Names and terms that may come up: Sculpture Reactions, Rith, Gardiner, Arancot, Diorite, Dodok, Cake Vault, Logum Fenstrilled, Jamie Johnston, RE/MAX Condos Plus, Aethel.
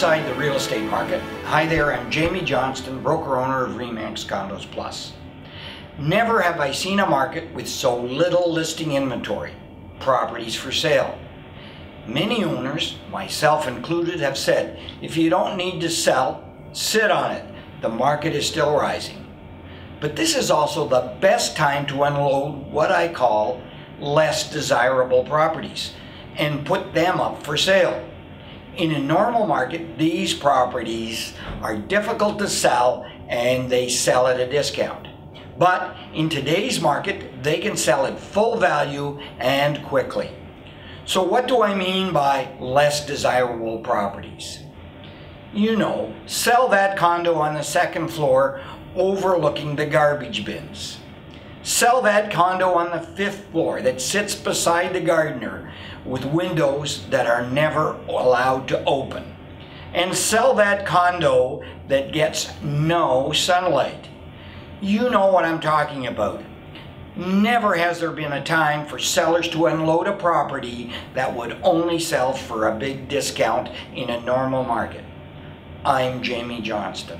inside the real estate market. Hi there, I'm Jamie Johnston, broker-owner of RE/MAX Condos Plus. Never have I seen a market with so little listing inventory, properties for sale. Many owners, myself included, have said, if you don't need to sell, sit on it. The market is still rising. But this is also the best time to unload what I call less desirable properties and put them up for sale. In a normal market, these properties are difficult to sell and they sell at a discount. But in today's market, they can sell at full value and quickly. So what do I mean by less desirable properties? You know, sell that condo on the second floor overlooking the garbage bins. Sell that condo on the fifth floor that sits beside the Gardiner with windows that are never allowed to open. And sell that condo that gets no sunlight. You know what I'm talking about. Never has there been a time for sellers to unload a property that would only sell for a big discount in a normal market. I'm Jamie Johnston.